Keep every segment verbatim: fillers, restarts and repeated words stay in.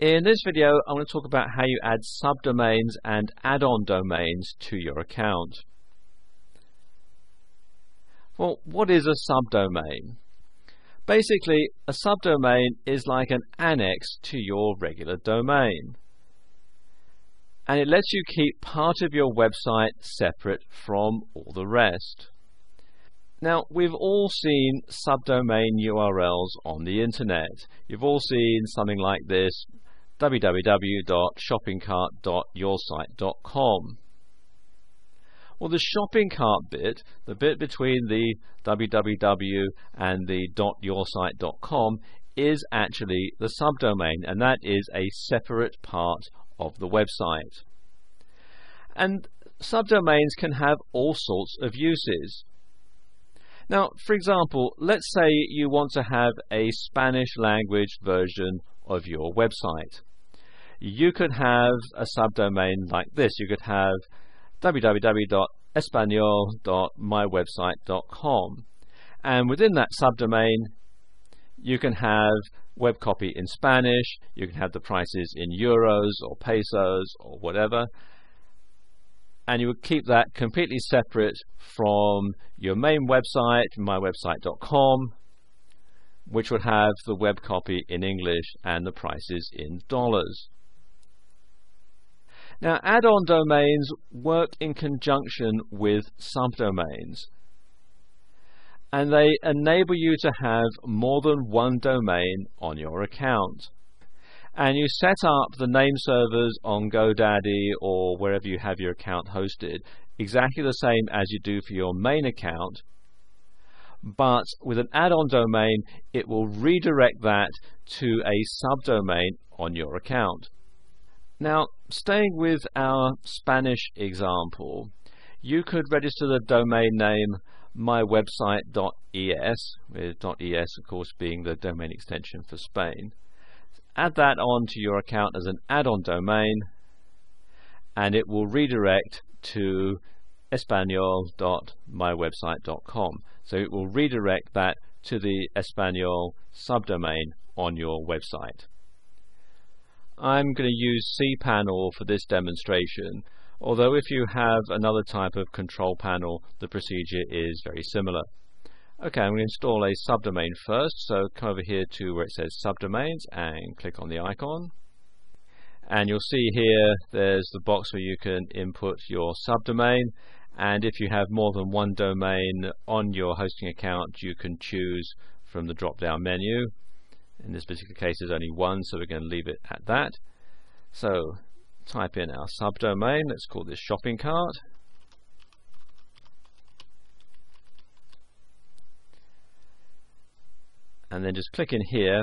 In this video, I'm going to talk about how you add subdomains and add-on domains to your account. Well, what is a subdomain? Basically, a subdomain is like an annex to your regular domain, and it lets you keep part of your website separate from all the rest. Now, we've all seen subdomain U R Ls on the internet. You've all seen something like this: w w w dot shopping cart dot your site dot com. Well, the shopping cart bit, the bit between the w w w and the .your site dot com, is actually the subdomain, and that is a separate part of the website. And subdomains can have all sorts of uses. Now, for example, let's say you want to have a Spanish language version of your website. You could have a subdomain like this. You could have w w w dot espanol dot my website dot com, and within that subdomain you can have web copy in Spanish, you can have the prices in euros or pesos or whatever, and you would keep that completely separate from your main website, my website dot com, which would have the web copy in English and the prices in dollars. Now, add-on domains work in conjunction with subdomains, and they enable you to have more than one domain on your account. And you set up the name servers on GoDaddy or wherever you have your account hosted exactly the same as you do for your main account, but with an add-on domain it will redirect that to a subdomain on your account. Now, staying with our Spanish example, you could register the domain name my website dot e s, with .es of course being the domain extension for Spain. Add that on to your account as an add-on domain, and it will redirect to espanol dot my website dot com. So it will redirect that to the Espanol subdomain on your website. I'm going to use cPanel for this demonstration, although if you have another type of control panel, the procedure is very similar. Okay, I'm going to install a subdomain first, so come over here to where it says subdomains and click on the icon. And you'll see here there's the box where you can input your subdomain, and if you have more than one domain on your hosting account you can choose from the drop down menu. In this particular case there's only one, so we're going to leave it at that. So type in our subdomain, let's call this shopping cart. And then just click in here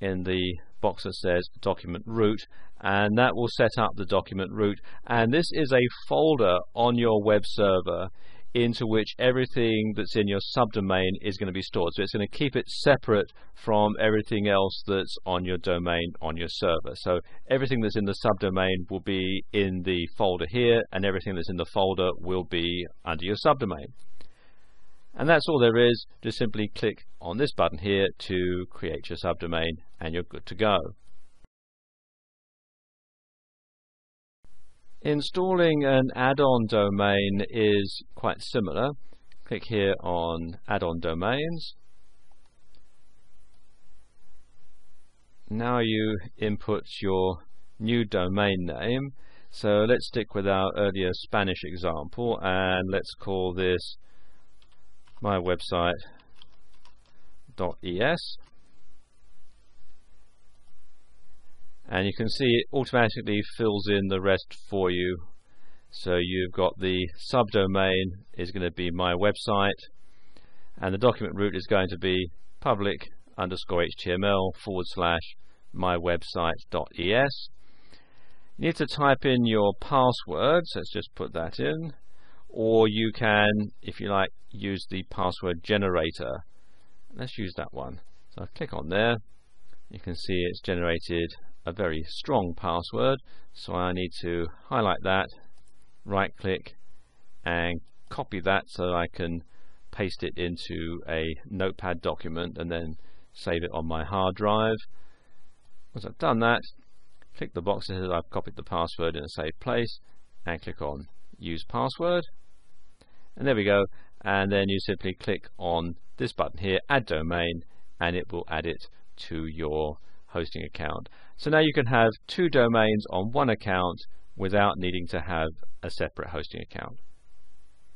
in the box that says document root, and that will set up the document root, and this is a folder on your web server into which everything that's in your subdomain is going to be stored. So it's going to keep it separate from everything else that's on your domain on your server. So everything that's in the subdomain will be in the folder here, and everything that's in the folder will be under your subdomain. And that's all there is. Just simply click on this button here to create your subdomain and you're good to go. Installing an add-on domain is quite similar. Click here on add-on domains. Now you input your new domain name. So let's stick with our earlier Spanish example and let's call this my website dot e s, and you can see it automatically fills in the rest for you. So you've got the subdomain is going to be my website, and the document root is going to be public underscore html forward slash my website dot e s. You need to type in your password, so let's just put that in. Or you can, if you like, use the password generator. Let's use that one. So I click on there. You can see it's generated a very strong password. So I need to highlight that, right-click, and copy that so I can paste it into a notepad document and then save it on my hard drive. Once I've done that, click the box that says I've copied the password in a safe place and click on Use Password. And there we go. And then you simply click on this button here, Add Domain, and it will add it to your hosting account. So now you can have two domains on one account without needing to have a separate hosting account.